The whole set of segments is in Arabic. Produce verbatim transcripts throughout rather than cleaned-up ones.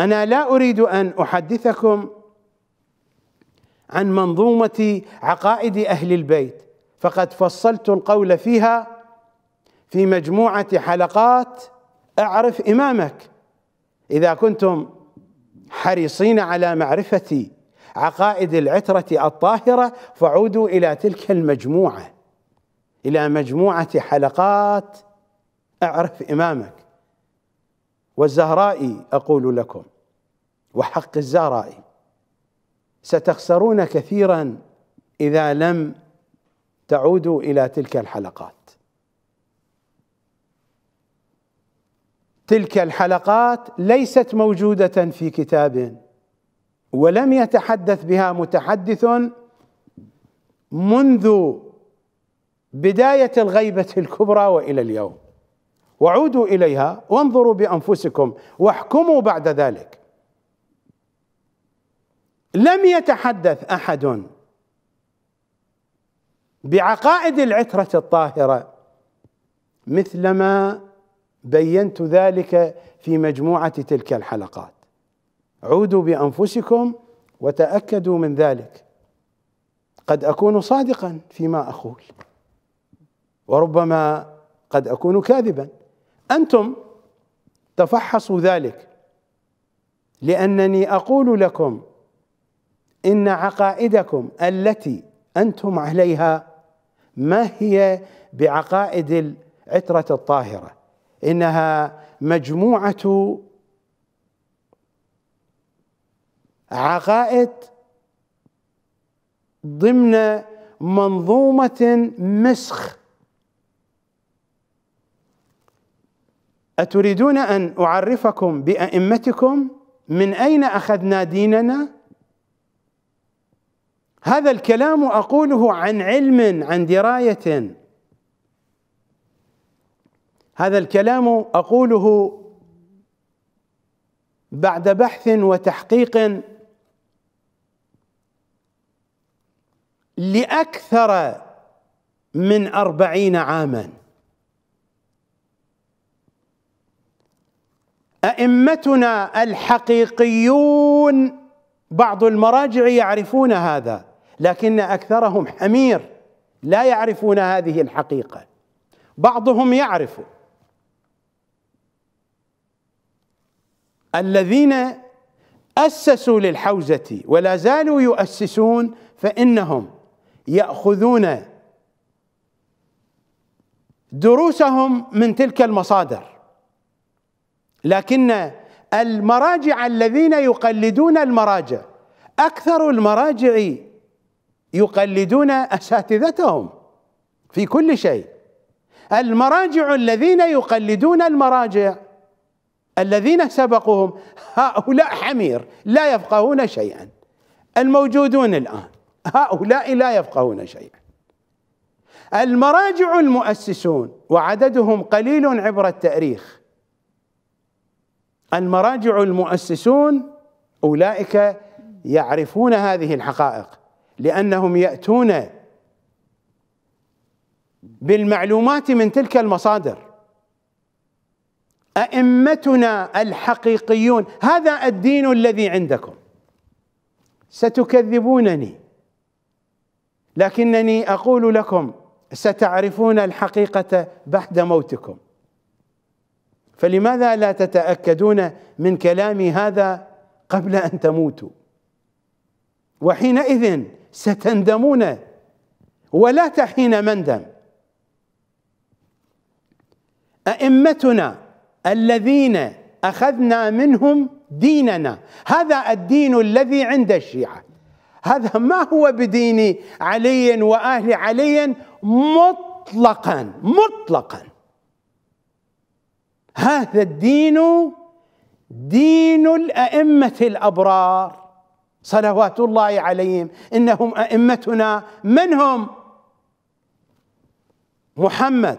أنا لا أريد أن أحدثكم عن منظومة عقائد أهل البيت، فقد فصلت القول فيها في مجموعة حلقات أعرف إمامك. إذا كنتم حريصين على معرفة عقائد العترة الطاهرة فعودوا إلى تلك المجموعة، إلى مجموعة حلقات أعرف إمامك، والزهرائي أقول لكم وحق الزهرائي، ستخسرون كثيرا إذا لم تعودوا إلى تلك الحلقات. تلك الحلقات ليست موجودة في كتاب، ولم يتحدث بها متحدث منذ بداية الغيبة الكبرى وإلى اليوم، وعودوا إليها وانظروا بأنفسكم واحكموا بعد ذلك. لم يتحدث أحد بعقائد العترة الطاهرة مثلما بينت ذلك في مجموعة تلك الحلقات، عودوا بأنفسكم وتأكدوا من ذلك. قد أكون صادقا فيما أقول وربما قد أكون كاذبا، أنتم تفحصوا ذلك، لأنني أقول لكم إن عقائدكم التي أنتم عليها ما هي بعقائد العترة الطاهرة، إنها مجموعة عقائد ضمن منظومة مسخ. أتريدون أن أعرفكم بأئمتكم؟ من أين أخذنا ديننا؟ هذا الكلام أقوله عن علم، عن دراية. هذا الكلام أقوله بعد بحث وتحقيق لأكثر من أربعين عاما. أئمتنا الحقيقيون بعض المراجع يعرفون هذا، لكن أكثرهم حمير لا يعرفون هذه الحقيقة. بعضهم يعرف، الذين أسسوا للحوزة ولا زالوا يؤسسون فإنهم يأخذون دروسهم من تلك المصادر، لكن المراجع الذين يقلدون المراجع، أكثر المراجع يقلدون أساتذتهم في كل شيء. المراجع الذين يقلدون المراجع الذين سبقوهم هؤلاء حمير لا يفقهون شيئا. الموجودون الآن هؤلاء لا يفقهون شيئا. المراجع المؤسسون وعددهم قليل عبر التاريخ، المراجع المؤسسون أولئك يعرفون هذه الحقائق، لأنهم يأتون بالمعلومات من تلك المصادر. أئمتنا الحقيقيون، هذا الدين الذي عندكم. ستكذبونني، لكنني أقول لكم ستعرفون الحقيقة بعد موتكم، فلماذا لا تتأكدون من كلامي هذا قبل أن تموتوا؟ وحينئذ ستندمون ولا تحين مندم. أئمتنا الذين أخذنا منهم ديننا، هذا الدين الذي عند الشيعة، هذا ما هو بدين علي وأهل علي مطلقا مطلقا. هذا الدين دين الأئمة الأبرار صلوات الله عليهم، إنهم أئمتنا. من هم؟ محمد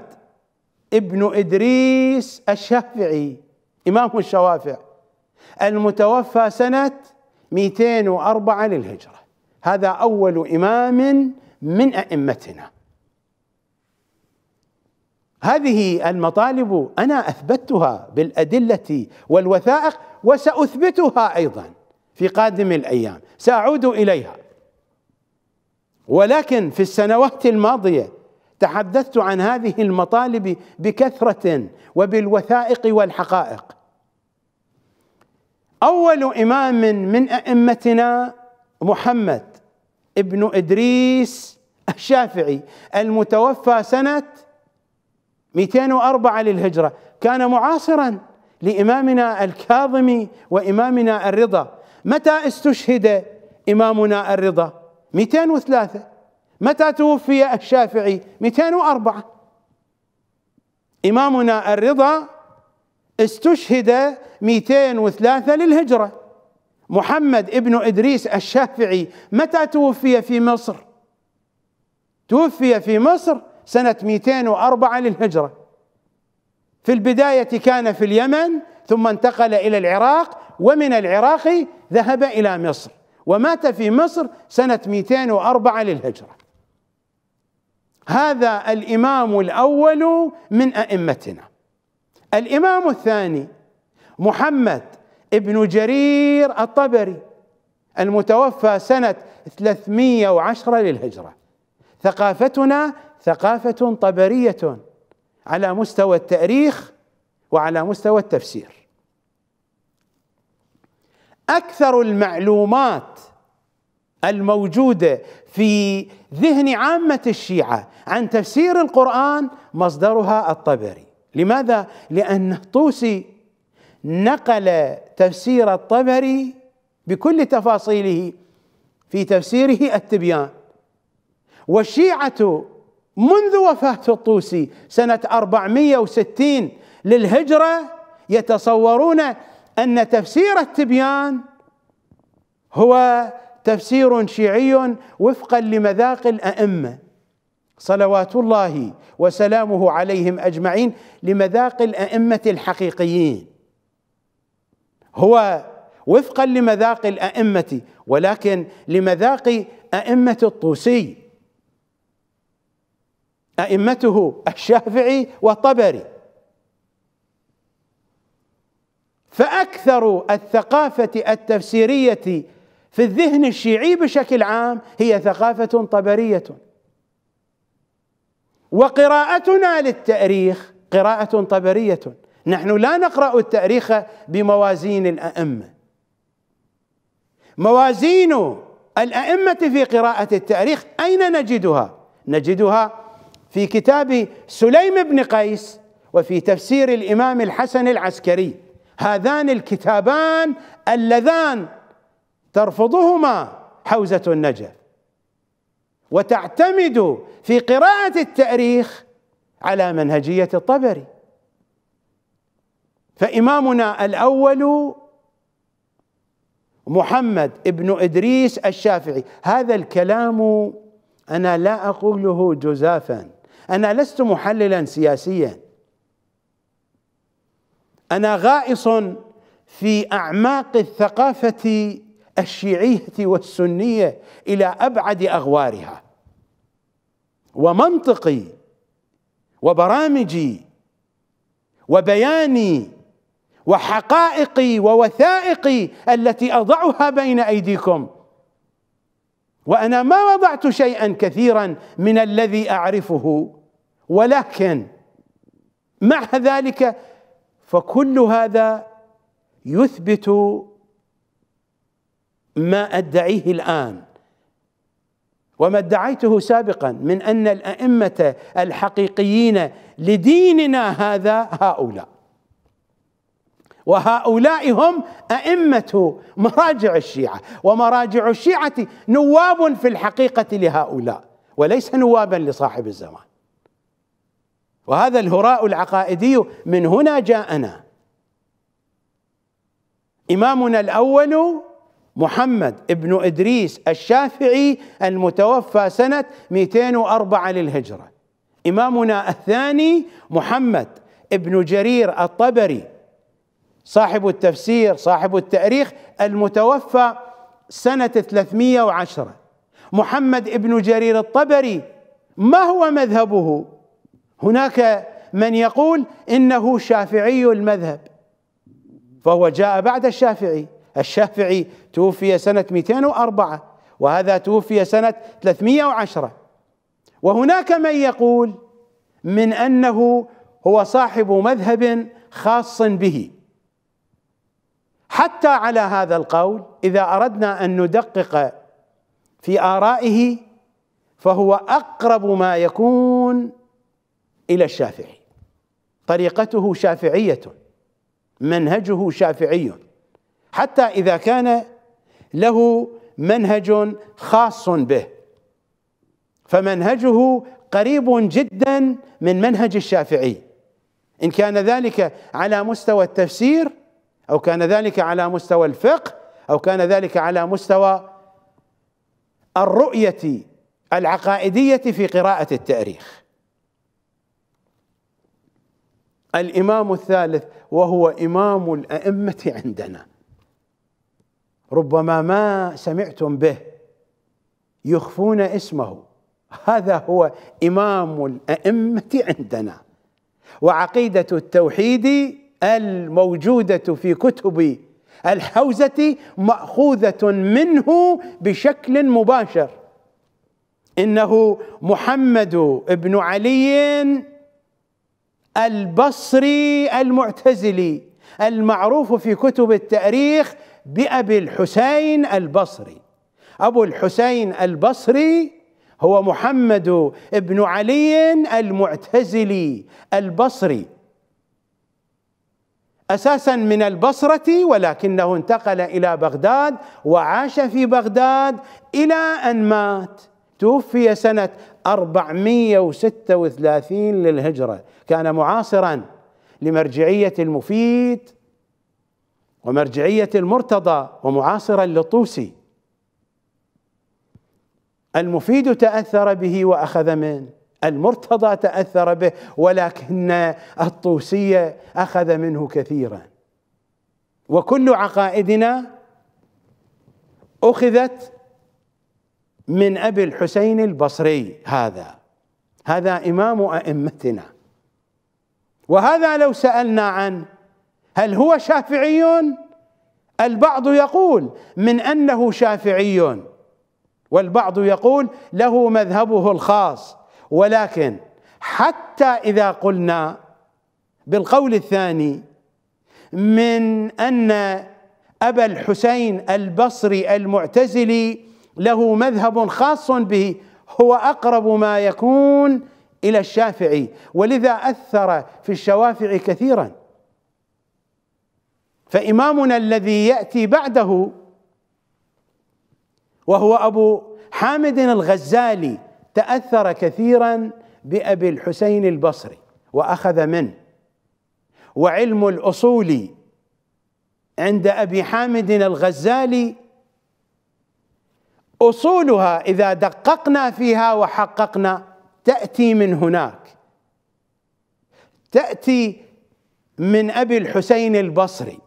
ابن إدريس الشافعي إمام الشوافع المتوفى سنة مئتين وأربعة للهجرة، هذا أول إمام من أئمتنا. هذه المطالب أنا أثبتها بالأدلة والوثائق وسأثبتها أيضا في قادم الأيام، سأعود إليها. ولكن في السنوات الماضية تحدثت عن هذه المطالب بكثرة وبالوثائق والحقائق. أول إمام من أئمتنا محمد ابن إدريس الشافعي المتوفى سنة مئتين وأربعة للهجرة، كان معاصرا لإمامنا الكاظم وإمامنا الرضا. متى استشهد إمامنا الرضا؟ مئتين وثلاثة. متى توفي الشافعي؟ مئتين وأربعة. إمامنا الرضا استشهد مئتين وثلاثة للهجرة. محمد ابن إدريس الشافعي متى توفي في مصر؟ توفي في مصر سنة مئتين وأربعة للهجرة. في البداية كان في اليمن، ثم انتقل إلى العراق، ومن العراق ذهب إلى مصر، ومات في مصر سنة مئتين وأربعة للهجرة. هذا الإمام الأول من أئمتنا. الإمام الثاني محمد ابن جرير الطبري المتوفى سنة ثلاثمئة وعشرة للهجرة. ثقافتنا ثقافة طبرية على مستوى التاريخ وعلى مستوى التفسير. أكثر المعلومات الموجودة في ذهن عامة الشيعة عن تفسير القرآن مصدرها الطبري. لماذا؟ لأن الطوسي نقل تفسير الطبري بكل تفاصيله في تفسيره التبيان. والشيعة منذ وفاة الطوسي سنة أربعمئة وستين للهجرة يتصورون أن تفسير التبيان هو تفسير شيعي وفقا لمذاق الأئمة صلوات الله وسلامه عليهم أجمعين، لمذاق الأئمة الحقيقيين، هو وفقا لمذاق الأئمة، ولكن لمذاق أئمة الطوسي، أئمته الشافعي والطبري. فأكثر الثقافة التفسيرية في الذهن الشيعي بشكل عام هي ثقافة طبرية. وقراءتنا للتاريخ قراءة طبرية، نحن لا نقرأ التاريخ بموازين الأئمة. موازين الأئمة في قراءة التاريخ أين نجدها؟ نجدها في كتاب سليم بن قيس وفي تفسير الإمام الحسن العسكري. هذان الكتابان اللذان ترفضهما حوزة النجف وتعتمد في قراءة التاريخ على منهجية الطبري. فإمامنا الأول محمد ابن إدريس الشافعي. هذا الكلام أنا لا أقوله جزافا، أنا لست محللا سياسيا، أنا غائص في أعماق الثقافة الشيعية والسنية إلى أبعد أغوارها، ومنطقي وبرامجي وبياني وحقائقي ووثائقي التي أضعها بين أيديكم، وأنا ما وضعت شيئا كثيرا من الذي أعرفه، ولكن مع ذلك فكل هذا يثبت ما أدعيه الآن وما ادعيته سابقا من أن الأئمة الحقيقيين لديننا هذا هؤلاء، وهؤلاء هم أئمة مراجع الشيعة، ومراجع الشيعة نواب في الحقيقة لهؤلاء وليس نوابا لصاحب الزمان. وهذا الهراء العقائدي من هنا جاءنا. إمامنا الأول محمد ابن إدريس الشافعي المتوفى سنة مئتين وأربعة للهجرة. إمامنا الثاني محمد ابن جرير الطبري صاحب التفسير صاحب التاريخ المتوفى سنة ثلاثمئة وعشرة. محمد ابن جرير الطبري ما هو مذهبه؟ هناك من يقول إنه شافعي المذهب، فهو جاء بعد الشافعي. الشافعي توفي سنة مئتين وأربعة وهذا توفي سنة ثلاثمئة وعشرة. وهناك من يقول من أنه هو صاحب مذهب خاص به. حتى على هذا القول إذا أردنا أن ندقق في آرائه فهو أقرب ما يكون إلى الشافعي، طريقته شافعية، منهجه شافعي، حتى إذا كان له منهج خاص به فمنهجه قريب جدا من منهج الشافعي، إن كان ذلك على مستوى التفسير أو كان ذلك على مستوى الفقه أو كان ذلك على مستوى الرؤية العقائدية في قراءة التاريخ. الإمام الثالث وهو إمام الأئمة عندنا، ربما ما سمعتم به، يخفون اسمه، هذا هو إمام الأئمة عندنا. وعقيدة التوحيد الموجودة في كتب الحوزة مأخوذة منه بشكل مباشر، إنه محمد بن علي البصري المعتزلي المعروف في كتب التاريخ بأبي الحسين البصري. أبو الحسين البصري هو محمد بن علي المعتزلي البصري، أساسا من البصرة ولكنه انتقل إلى بغداد وعاش في بغداد إلى أن مات، توفي سنة أربعمئة وستة وثلاثين للهجرة، كان معاصرا لمرجعية المفيد ومرجعية المرتضى ومعاصرا للطوسي. المفيد تأثر به وأخذ منه، المرتضى تأثر به ولكن الطوسي أخذ منه كثيرا، وكل عقائدنا أخذت من أبي الحسين البصري. هذا هذا إمام أئمتنا. وهذا لو سألنا عنه هل هو شافعي؟ البعض يقول من أنه شافعي والبعض يقول له مذهبه الخاص، ولكن حتى إذا قلنا بالقول الثاني من أن أبا الحسين البصري المعتزلي له مذهب خاص به، هو أقرب ما يكون إلى الشافعي، ولذا أثر في الشوافع كثيرا. فإمامنا الذي يأتي بعده وهو أبو حامد الغزالي تأثر كثيرا بأبي الحسين البصري وأخذ منه. وعلم الأصول عند أبي حامد الغزالي أصولها إذا دققنا فيها وحققنا تأتي من هناك، تأتي من أبي الحسين البصري.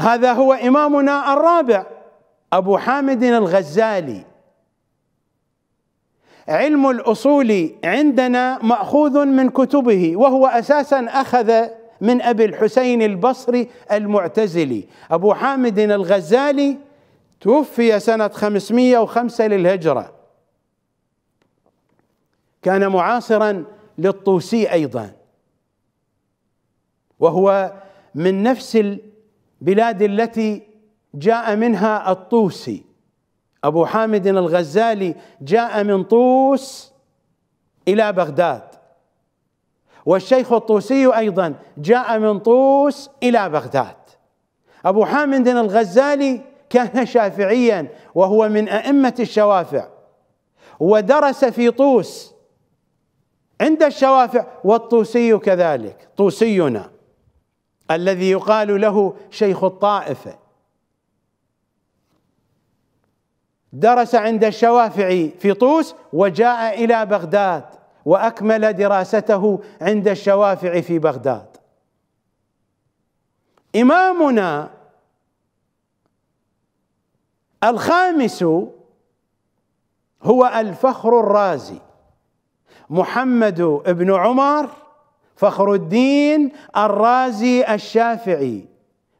هذا هو إمامنا الرابع أبو حامد الغزالي. علم الأصول عندنا مأخوذ من كتبه، وهو أساسا أخذ من أبي الحسين البصري المعتزلي. أبو حامد الغزالي توفي سنة خمسمئة وخمسة للهجرة، كان معاصرا للطوسي أيضا، وهو من نفس البلاد التي جاء منها الطوسي. أبو حامد الغزالي جاء من طوس إلى بغداد، والشيخ الطوسي أيضا جاء من طوس إلى بغداد. أبو حامد الغزالي كان شافعيا وهو من أئمة الشوافع، ودرس في طوس عند الشوافع، والطوسي كذلك. طوسينا الذي يقال له شيخ الطائفة درس عند الشوافعي في طوس وجاء إلى بغداد وأكمل دراسته عند الشوافعي في بغداد. إمامنا الخامس هو الفخر الرازي. محمد ابن عمر فخر الدين الرازي الشافعي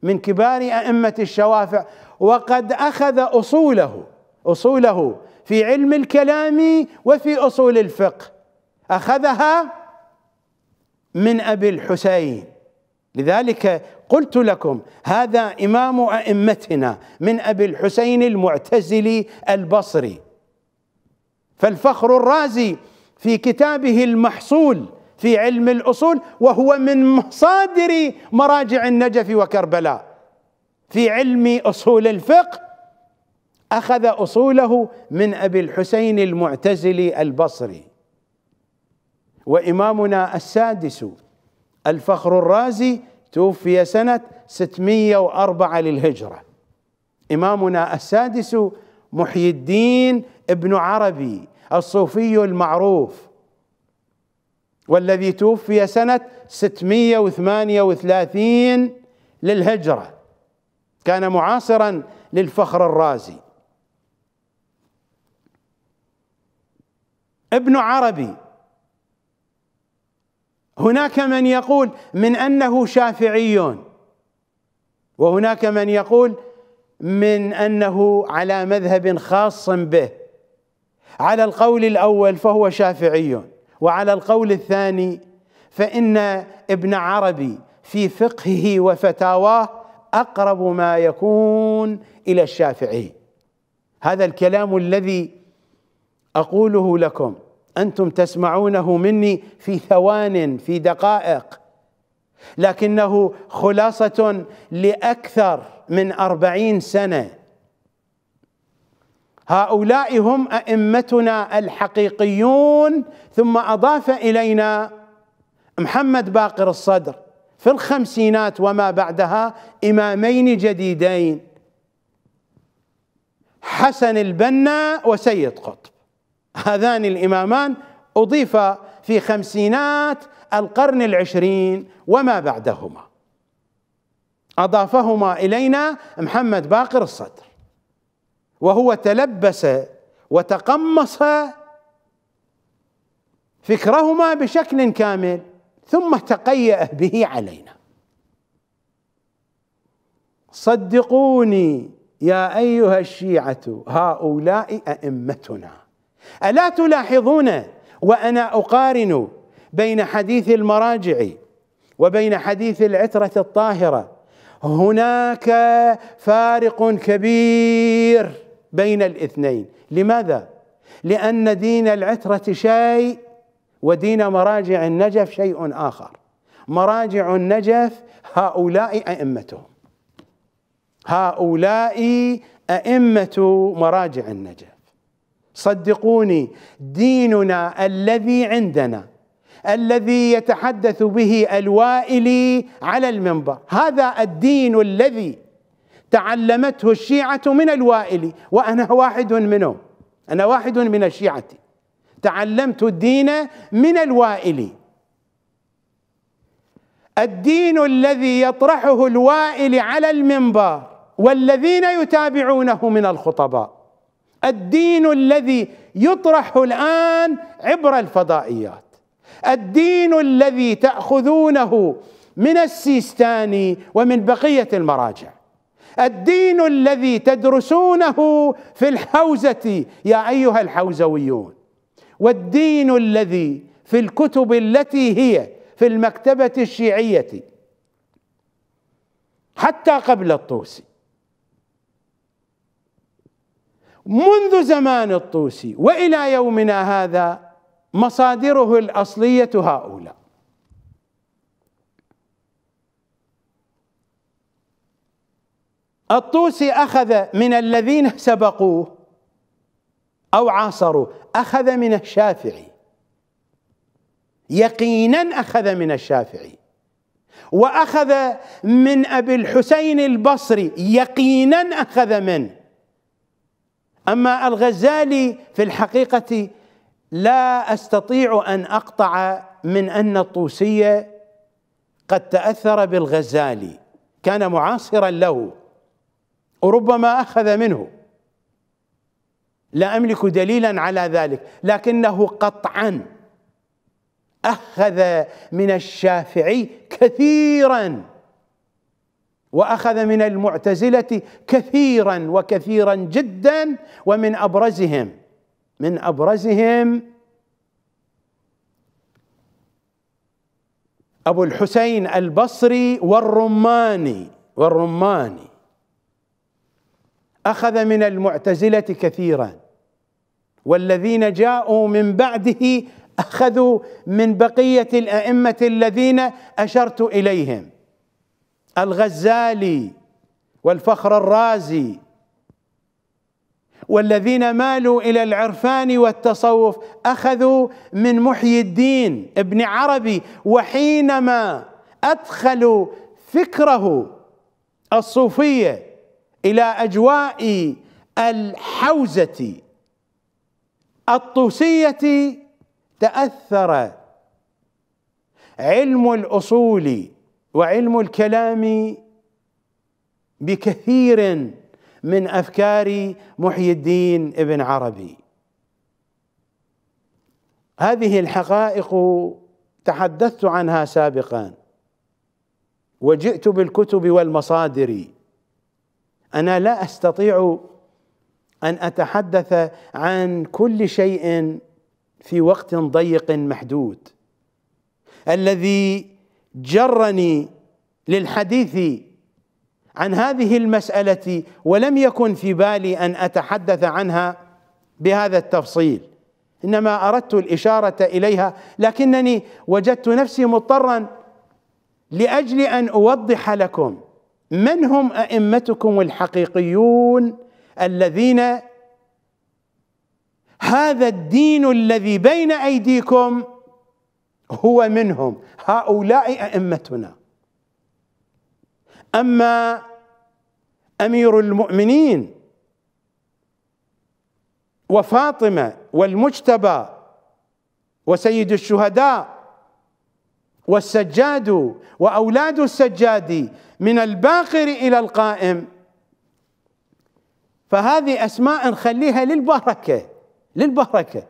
من كبار أئمة الشوافع، وقد أخذ أصوله أصوله في علم الكلام وفي أصول الفقه، أخذها من أبي الحسين. لذلك قلت لكم هذا إمام أئمتنا من أبي الحسين المعتزلي البصري. فالفخر الرازي في كتابه المحصول في علم الأصول، وهو من مصادر مراجع النجف وكربلاء في علم أصول الفقه، أخذ أصوله من أبي الحسين المعتزلي البصري. وإمامنا السادس الفخر الرازي توفي سنة ستمئة وأربعة للهجرة، إمامنا السادس محيي الدين ابن عربي الصوفي المعروف، والذي توفي سنة ستمئة وثمانية وثلاثين للهجرة، كان معاصرا للفخر الرازي. ابن عربي، هناك من يقول من أنه شافعي، وهناك من يقول من أنه على مذهب خاص به. على القول الأول فهو شافعي، وعلى القول الثاني فإن ابن عربي في فقهه وفتاواه أقرب ما يكون إلى الشافعي. هذا الكلام الذي أقوله لكم أنتم تسمعونه مني في ثوان في دقائق، لكنه خلاصة لأكثر من أربعين سنة. هؤلاء هم أئمتنا الحقيقيون. ثم أضاف إلينا محمد باقر الصدر في الخمسينات وما بعدها إمامين جديدين، حسن البنا وسيد قطب. هذان الإمامان أضيفا في خمسينات القرن العشرين وما بعدهما، أضافهما إلينا محمد باقر الصدر، وهو تلبس وتقمص فكرهما بشكل كامل ثم تقيأ به علينا. صدقوني يا أيها الشيعة، هؤلاء أئمتنا. ألا تلاحظون وأنا أقارن بين حديث المراجع وبين حديث العترة الطاهرة هناك فارق كبير بين الاثنين؟ لماذا؟ لأن دين العترة شيء ودين مراجع النجف شيء آخر. مراجع النجف هؤلاء أئمتهم، هؤلاء أئمة مراجع النجف. صدقوني، ديننا الذي عندنا الذي يتحدث به الوائلي على المنبر، هذا الدين الذي تعلمته الشيعة من الوائلي، وأنا واحد منهم، أنا واحد من الشيعة، تعلمت الدين من الوائلي. الدين الذي يطرحه الوائلي على المنبر والذين يتابعونه من الخطباء، الدين الذي يطرح الآن عبر الفضائيات، الدين الذي تأخذونه من السيستاني ومن بقية المراجع، الدين الذي تدرسونه في الحوزة يا أيها الحوزويون، والدين الذي في الكتب التي هي في المكتبة الشيعية حتى قبل الطوسي، منذ زمان الطوسي وإلى يومنا هذا مصادره الأصلية هؤلاء. الطوسي أخذ من الذين سبقوه أو عاصروه، أخذ من الشافعي، يقينا أخذ من الشافعي، وأخذ من أبي الحسين البصري، يقينا أخذ منه. أما الغزالي في الحقيقة لا أستطيع أن أقطع من أن الطوسي قد تأثر بالغزالي، كان معاصرا له وربما أخذ منه، لا أملك دليلا على ذلك، لكنه قطعا أخذ من الشافعي كثيرا وأخذ من المعتزلة كثيرا وكثيرا جدا، ومن أبرزهم من أبرزهم أبو الحسين البصري والرماني والرماني أخذ من المعتزلة كثيرا، والذين جاءوا من بعده أخذوا من بقية الأئمة الذين أشرت إليهم، الغزالي والفخر الرازي، والذين مالوا إلى العرفان والتصوف أخذوا من محيي الدين ابن عربي، وحينما أدخلوا فكره الصوفية إلى أجواء الحوزة الطوسية تأثر علم الأصول وعلم الكلام بكثير من أفكار محيي الدين ابن عربي. هذه الحقائق تحدثت عنها سابقا، وجئت بالكتب والمصادر، أنا لا أستطيع أن أتحدث عن كل شيء في وقت ضيق محدود. الذي جرني للحديث عن هذه المسألة ولم يكن في بالي أن أتحدث عنها بهذا التفصيل، إنما أردت الإشارة إليها، لكنني وجدت نفسي مضطرا لأجل أن أوضح لكم من هم أئمتكم الحقيقيون الذين هذا الدين الذي بين أيديكم هو منهم، هؤلاء أئمتنا. أما أمير المؤمنين وفاطمة والمجتبى وسيد الشهداء والسجاد وأولاد السجاد من الباقر إلى القائم، فهذه أسماء نخليها للبركة للبركة،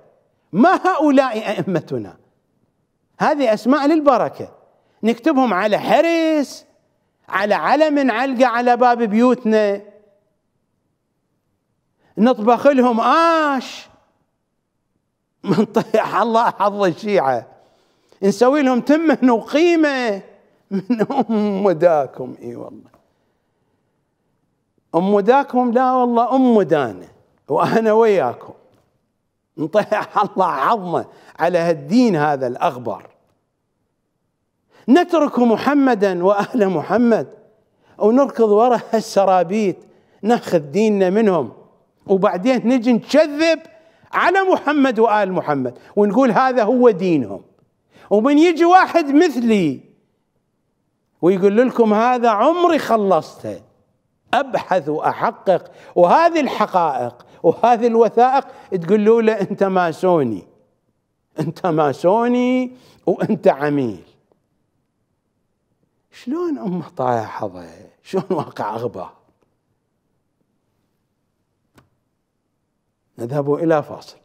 ما هؤلاء أئمتنا، هذه أسماء للبركة، نكتبهم على حرس، على علم علقة على باب بيوتنا، نطبخ لهم آش من طيح الله حظ الشيعة، نسوي لهم تمه وقيمة من أم داكم. إي والله أم داكم، لا والله أم دانا وأنا وياكم، نطيح الله عظمه على هالدين هذا الأغبر. نترك محمدا وأهل محمد أو نركض وراء هالسرابيت ناخذ ديننا منهم، وبعدين نجي نكذب على محمد وآل محمد ونقول هذا هو دينهم، ومن يجي واحد مثلي ويقول لكم هذا عمري خلصته، أبحث وأحقق، وهذه الحقائق وهذه الوثائق تقولوا له أنت ماسوني، أنت ماسوني وأنت عميل. شلون أمه طايحة، شلون واقع أغبى. نذهب إلى فاصل.